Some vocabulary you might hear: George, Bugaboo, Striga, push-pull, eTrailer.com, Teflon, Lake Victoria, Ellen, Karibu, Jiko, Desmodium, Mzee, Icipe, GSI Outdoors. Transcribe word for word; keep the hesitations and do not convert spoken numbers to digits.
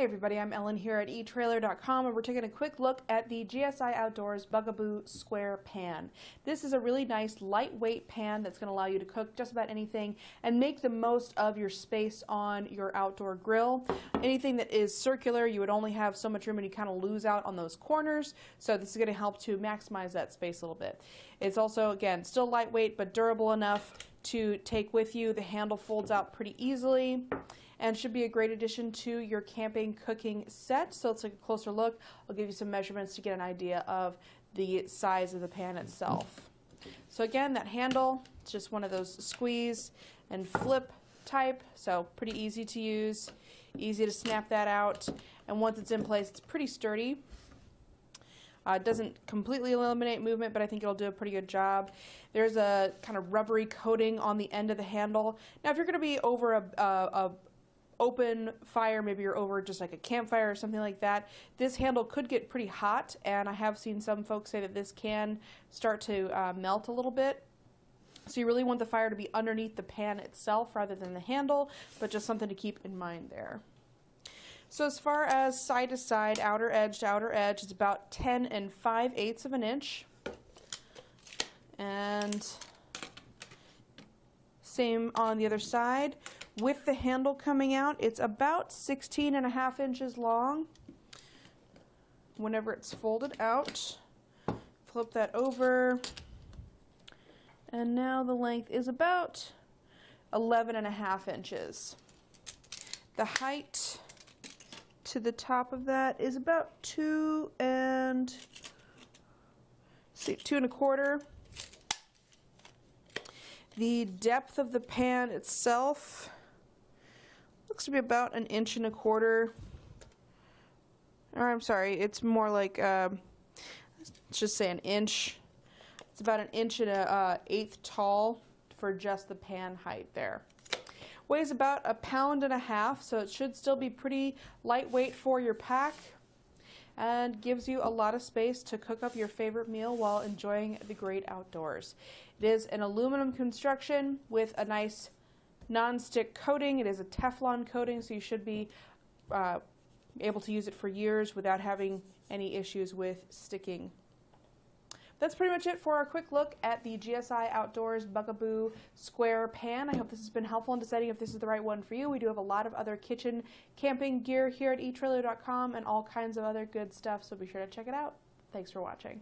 Hey everybody, I'm Ellen here at e Trailer dot com, and we're taking a quick look at the G S I Outdoors Bugaboo Square Pan. This is a really nice lightweight pan that's going to allow you to cook just about anything and make the most of your space on your outdoor grill. Anything that is circular, you would only have so much room and you kind of lose out on those corners, so this is going to help to maximize that space a little bit. It's also, again, still lightweight but durable enough to take with you. The handle folds out pretty easily and should be a great addition to your camping cooking set. So let's take a closer look. I'll give you some measurements to get an idea of the size of the pan itself. So again, that handle, it's just one of those squeeze and flip type, so pretty easy to use, easy to snap that out, and once it's in place it's pretty sturdy. Uh, it doesn't completely eliminate movement, but I think it'll do a pretty good job. There's a kind of rubbery coating on the end of the handle. Now, if you're going to be over a, a, a open fire, maybe you're over just like a campfire or something like that, this handle could get pretty hot, and I have seen some folks say that this can start to uh, melt a little bit. So you really want the fire to be underneath the pan itself rather than the handle, but just something to keep in mind there. So as far as side to side, outer edge to outer edge, it's about ten and five eighths of an inch. And same on the other side. With the handle coming out, it's about sixteen and a half inches long whenever it's folded out. Flip that over. And now the length is about eleven and a half inches. The height to the top of that is about two and see two and a quarter. The depth of the pan itself looks to be about an inch and a quarter. Or I'm sorry, it's more like uh, let's just say an inch. It's about an inch and a uh, eighth tall for just the pan height there. Weighs about a pound and a half, so it should still be pretty lightweight for your pack and gives you a lot of space to cook up your favorite meal while enjoying the great outdoors. It is an aluminum construction with a nice non-stick coating. It is a Teflon coating, so you should be uh, able to use it for years without having any issues with sticking. That's pretty much it for our quick look at the G S I Outdoors Bugaboo Square Pan. I hope this has been helpful in deciding if this is the right one for you. We do have a lot of other kitchen camping gear here at e Trailer dot com and all kinds of other good stuff, so be sure to check it out. Thanks for watching.